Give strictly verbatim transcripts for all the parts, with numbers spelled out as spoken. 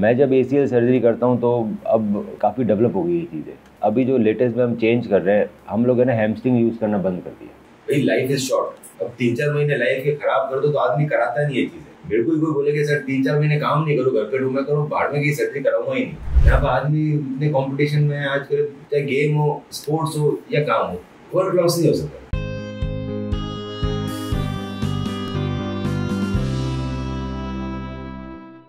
मैं जब ए C L surgery करता हूँ तो अब काफ़ी डेवलप हो गई ये चीज़ें। अभी जो लेटेस्ट में हम चेंज कर रहे हैं, हम लोग है ना हैमस्ट्रिंग यूज़ करना बंद कर दिया। भाई लाइफ इज शॉर्ट, अब तीन चार महीने लाइफ के खराब कर दो तो आदमी कराता नहीं ये चीज़ें। मेरे को भी कोई बोले कि सर तीन चार महीने काम नहीं करूँ, घर पे ढूंढा करूँ, बाहर में कहीं सर्जरी कराऊंगा ही नहीं। यहाँ पर आदमी अपने कॉम्पिटिशन में आजकल, चाहे गेम हो, स्पोर्ट्स हो या काम हो, वर्क लॉस नहीं हो सकता।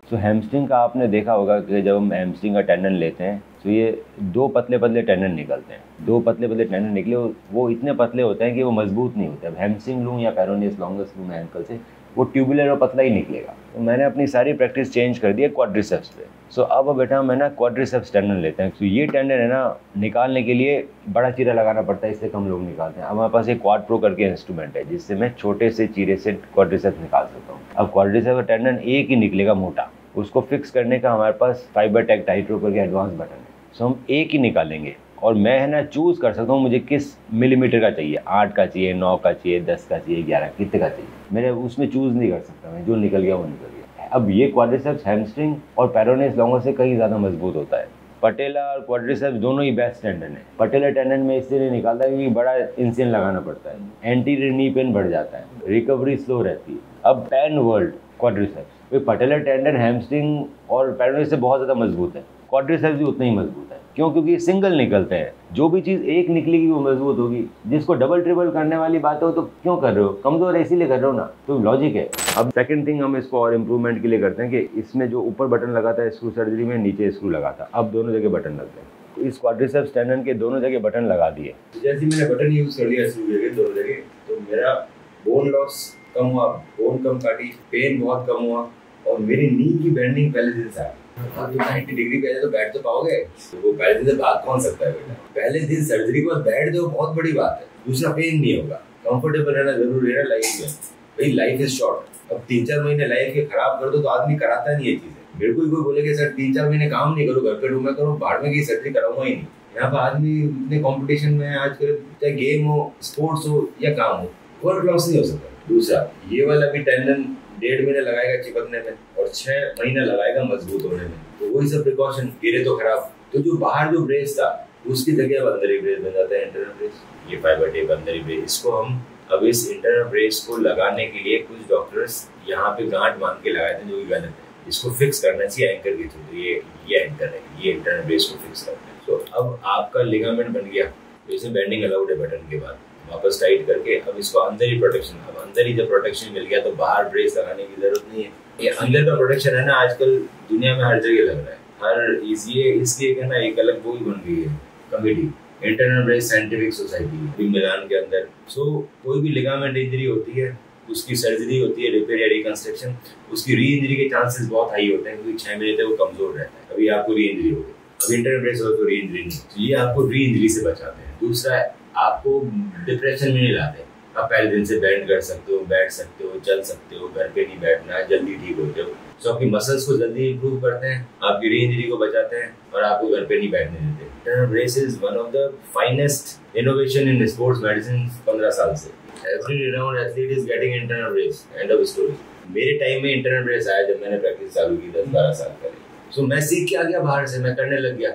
तो हैमस्ट्रिंग का आपने देखा होगा कि जब हम हैमस्ट्रिंग का टेंडन लेते हैं तो ये दो पतले पतले टेंडन निकलते हैं। दो पतले पतले टेंडन निकले, वो इतने पतले होते हैं कि वो मजबूत नहीं होते। अब हैमस्ट्रिंग लूँ या पेरोनियस लॉन्गस लूँ मैं एंकल से, वो ट्यूबुलर और पतला ही निकलेगा। तो मैंने अपनी सारी प्रैक्टिस चेंज कर दी है क्वाड्रिसेप्स पे। सो अब बेटा मैं ना क्वाड्रिसेप्स टेंडन लेते हैं। तो ये टेंडन है ना, निकालने के लिए बड़ा चीरा लगाना पड़ता है, इससे कम लोग निकालते हैं। अब हमारे पास एक क्वाड प्रो करके इंस्ट्रूमेंट है जिससे मैं छोटे से चीरे से क्वाड्रिसेप्स निकाल सकता हूँ। अब क्वाड्रिसेप्स का टेंडन एक ही निकलेगा मोटा, उसको फिक्स करने का हमारे पास फाइबर टैप टाइट्रो करके एडवांस बटन है। सो हम एक ही निकालेंगे और मैं है ना चूज़ कर सकता हूँ मुझे किस मिलीमीटर का चाहिए, आठ का चाहिए, नौ का चाहिए, दस का चाहिए, ग्यारह कितने का चाहिए, मेरे उसमें चूज़ नहीं कर सकता मैं। जो निकल गया वो निकल गया। अब ये क्वाड्रिसेप्स हैमस्ट्रिंग और पेरोनियस लॉन्गस से कहीं ज़्यादा मजबूत होता है। पटेला और क्वाड्रिसेप्स दोनों ही बेस्ट टेंडन है। पटेला टेंडन में इससे नहीं निकालता क्योंकि बड़ा इंसियन लगाना पड़ता है, एंटीरियर नी पेन बढ़ जाता है, रिकवरी स्लो रहती है। अब पैन वर्ल्ड क्वाड्रिसेप्स, तो पटेला टेंडन हैमस्ट्रिंग और पेरोनियस से बहुत ज़्यादा मजबूत है। क्वाड्रिसेप्स भी उतना ही मजबूत है। क्यों? क्योंकि सिंगल निकलते हैं। जो भी चीज़ एक निकलेगी वो मजबूत होगी। जिसको डबल ट्रिपल करने वाली बात हो तो क्यों कर रहे हो, कमजोर इसीलिए कर रहे हो ना, तो लॉजिक है। अब सेकंड थिंग हम इसको और इम्प्रूवमेंट के लिए करते हैं कि इसमें जो ऊपर बटन लगा था स्क्रू सर्जरी में, नीचे स्क्रू लगा था, अब दोनों जगह बटन लगते हैं। तो इस क्वाड्रिसेप्स टेंडन के दोनों जगह बटन लगा दिए। जैसे मैंने बटन यूज कर लिया दोनों जगह, तो मेरा बोन लॉस कम हुआ, बोन कम काटी, पेन बहुत कम हुआ और मेरी नी की बेंडिंग पहले दिन से आप जो नाइन्टी डिग्री पहले तो बैठ तो पाओगे, वो पहले दिन से भाग कौन सकता है बेटा। पहले दिन सर्जरी के बाद बैठ दो, बहुत बड़ी बात है। दूसरा पेन नहीं होगा, कंफर्टेबल रहना जरूर रहना लाइफ में। भाई लाइफ इज शॉर्ट, अब तीन चार महीने लाइफ के खराब कर दो तो आदमी कराता नहीं ये चीज़ें। मेरे को भी कोई बोले कि सर तीन चार महीने काम नहीं करो, घर पे ढूंढा करो, बाहर में कहीं सर्जरी कराऊंगा ही नहीं। यहाँ पर आदमी अपने कॉम्पिटिशन में आजकल, चाहे गेम हो, स्पोर्ट्स हो या काम हो, वर्क लॉस नहीं हो सकता। दूसरा ये वाला भी टेंडन डेढ़ महीना लगाएगा चिपकने में और छह महीना लगाएगा मजबूत होने में। तो वही सब प्रिकॉशन, गिरे तो खराब। तो जो बाहर जो ब्रेस था उसकी जगह अंदर ही ब्रेस बन जाता है, इंटरनल ब्रेस। ये फाइबर टेप अंदर ही ब्रेस, इसको हम अब इस इंटरनल ब्रेस को लगाने के लिए कुछ डॉक्टर्स यहाँ पे गांठ बांध के लगाए थे, जो कि गलत है। इसको फिक्स करना चाहिए एंकर के थ्रू। ये ये एंकर है, ये इंटरनल ब्रेस को फिक्स करना है। तो अब आपका लिगामेंट बन गया, जैसे बेंडिंग अलाउड है बटन के बाद, वापस टाइट करके अब इसको अंदर ही प्रोटेक्शन। अब अंदर ही जब प्रोटेक्शन मिल गया तो बाहर ब्रेस लगाने की जरूरत नहीं है। ये अंदर का प्रोटेक्शन है ना, आजकल दुनिया में हर जगह लग रहा है, हर इसलिए इसलिए ना एक अलग वो ही बन गई है committee, internal brace scientific society Milan के अंदर। सो कोई भी लिगामेंट इंजरी होती है उसकी सर्जरी होती है, रिपेयर या रिकन्स्ट्रक्शन, उसकी री इंजरी के चांसेस बहुत हाई होते हैं क्योंकि छह महीने तक वो कमजोर रहता है। अभी आपको री इंजरी हो गई, अभी इंटरनल ब्रेस हो तो री इंजरी नहीं, तो ये आपको री इंजरी से बचाते हैं। दूसरा आपको डिप्रेशन में नहीं लाते। आप पहले दिन से बैंड कर सकते हो, बैठ सकते हो, चल सकते हो, घर पे नहीं बैठना, जल्दी ठीक होते हो। सो आपकी मसल्स को जल्दी इंप्रूव करते हैं, आपकी री इंजरी को बचाते हैं और आपको घर पे नहीं बैठने देते। Internal brace is one of the finest innovation in sports medicine पंद्रह साल से। Every round athlete is getting internal brace, end of story. मेरे टाइम में इंटरनल ब्रेस आया जब मैंने प्रैक्टिस चालू की दस बारह साल पहले। सो मैं सीख के आ गया बाहर से, मैं करने लग गया।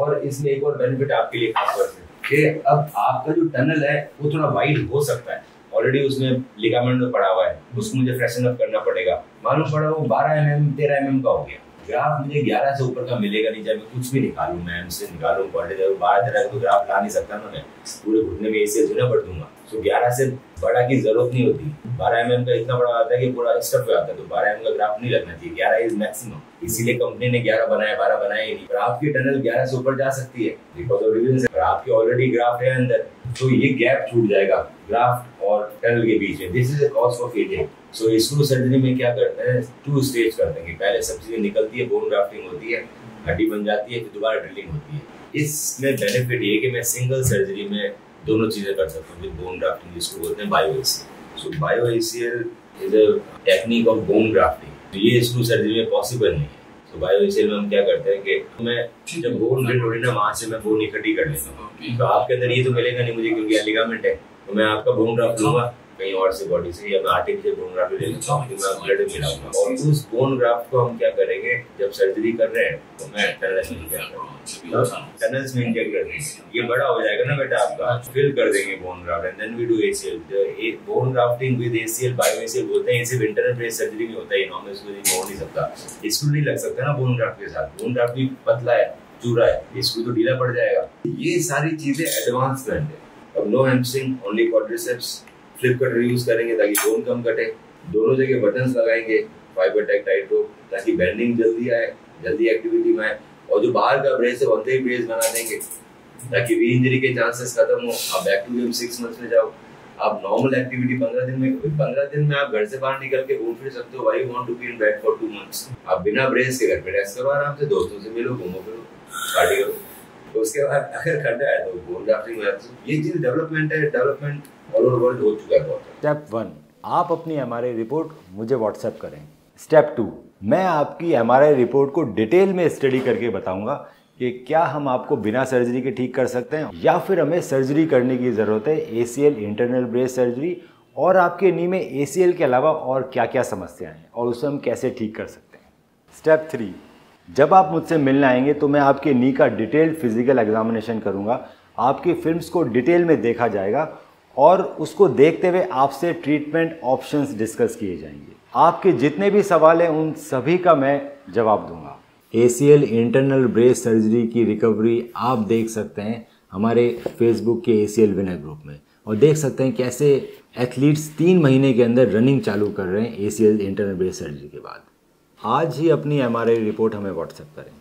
और इसमें एक और बेनिफिट आपके लिए खास कर सकते कि अब आपका जो टनल है वो थोड़ा वाइड हो सकता है। ऑलरेडी उसमें लिगामेंट में पड़ा हुआ है, उसको मुझे फ्रेशन अप करना पड़ेगा। मालूम पड़ा वो बारह एम एम तेरह एम एम का हो गया, ग्राफ मुझे ग्यारह से ऊपर का मिलेगा नहीं। चाहे मैं कुछ भी निकालूं, मैं उससे निकालूं बारह तेरह का ग्राफ ला नहीं सकता ना, मैं पूरे घुटने में ऐसे जुना पड़ दूंगा। तो ग्यारह से बड़ा की जरूरत नहीं होती। बारह एम एम का इतना बड़ा आता है कि पूरा स्टफ हो जाता है, तो बारह एम एम का ग्राफ नहीं लगना चाहिए। ग्यारह इज मैक्सिमम, इसीलिए कंपनी ने ग्यारह बनाया, बारह बनाया ही नहीं। पर आपकी टनल ग्यारह से ऊपर जा सकती है बिकॉज ऑफ डिवीजन से आपके ऑलरेडी ग्राफ है अंदर, तो ये गैप छूट जाएगा ग्राफ्ट और टनल के बीच में। This is a cause of ageing. So screw surgery में क्या करते हैं, टू स्टेज करते हैं। पहले सब चीजें निकलती है, बोन ग्राफ्टिंग होती है, हड्डी बन जाती है, फिर दोबारा ड्रिलिंग होती है। इसमें बेनिफिट ये कि मैं सिंगल सर्जरी में दोनों चीजें कर सकता हूँ। बोन ग्राफ्टिंग जिसको बोलते हैं bio ACL. So bio ACL is a technique of bone grafting, तो ये स्क्रू सर्जरी में पॉसिबल नहीं है। तो बायो एसीएल में हम क्या करते हैं कि मैं जब बोन ड्रिल हो रही ना वहाँ से मैं बोन इकट्ठी कर लेता हूँ। तो आपके अंदर ये तो मिलेगा नहीं मुझे क्योंकि लिगामेंट है, तो मैं आपका बोन ड्राफ्ट लूंगा, कहीं और से बॉडी से, या मैं आर्टिफिशियल बोन ग्राफ्ट ले लेता हूँ, और उस बोन ग्राफ्ट को हम क्या करेंगे जब सर्जरी कर रहे हैं तो मैं टनल्स में टनल्स में इंजेक्ट कर देंगे। ये बड़ा हो जाएगा ना बेटा आपका, फिल कर देंगे bone graft and then we do ACL. Bone grafting with ACL bio ACL बोलते हैं, ये सिर्फ इंटरनल ब्रेस सर्जरी में होता है, नॉर्मल सर्जरी में हो नहीं सकता। इसको नहीं लग सकता ना बोन ग्राफ्ट के साथ, बोन ग्राफ्ट भी पतला है चूरा है, इसको तो ढीला पड़ जाएगा। ये सारी चीजें एडवांस फ्रंट है। अब no hamstring only quadriceps, flip cutter use करेंगे ताकि बोन कम कटे, दोनों जगह बटन्स लगाएंगे, फाइबर टैप टाइट रोप ताकि बेंडिंग जल्दी आए, जल्दी एक्टिविटी में आए, और जो बाहर का ब्रेस है वनते ही ब्रेस बना देंगे ताकि री इंजरी के चांसेस खत्म हो। आप back to gym six months में जाओ, आप नॉर्मल एक्टिविटी पंद्रह दिन में, पंद्रह दिन में आप घर से बाहर निकल के घूम फिर सकते हो। I want to be in bed for two months, आप बिना ब्रेस के घर पे रेस्ट करो, आराम से दोस्तों से मिलो, घूमो फिरो, पार्टी करो। उसके बाद अगर करना है तो बोन ग्राफ्टिंग में ये चीज डेवलपमेंट है, डेवलपमेंट ऑल ओवर वर्ल्ड हो चुका है। स्टेप वन, आप अपनी एमआरआई रिपोर्ट मुझे व्हाट्सएप करें। स्टेप टू, मैं आपकी एमआरआई रिपोर्ट को डिटेल में स्टडी करके बताऊंगा कि क्या हम आपको बिना सर्जरी के ठीक कर सकते हैं या फिर हमें सर्जरी करने की ज़रूरत है। एसीएल इंटरनल ब्रेस सर्जरी और आपके नी में एसीएल के अलावा और क्या क्या समस्याएँ हैं और उसे हम कैसे ठीक कर सकते हैं। स्टेप थ्री, जब आप मुझसे मिलने आएंगे तो मैं आपके नी का डिटेल्ड फिजिकल एग्जामिनेशन करूंगा, आपकी फिल्म्स को डिटेल में देखा जाएगा और उसको देखते हुए आपसे ट्रीटमेंट ऑप्शंस डिस्कस किए जाएंगे। आपके जितने भी सवाल हैं उन सभी का मैं जवाब दूंगा। एसीएल इंटरनल ब्रेस सर्जरी की रिकवरी आप देख सकते हैं हमारे फेसबुक के एसीएल विनर ग्रुप में, और देख सकते हैं कैसे एथलीट्स तीन महीने के अंदर रनिंग चालू कर रहे हैं एसीएल इंटरनल ब्रेस सर्जरी के बाद। आज ही अपनी एमआरआई रिपोर्ट हमें व्हाट्सएप करें।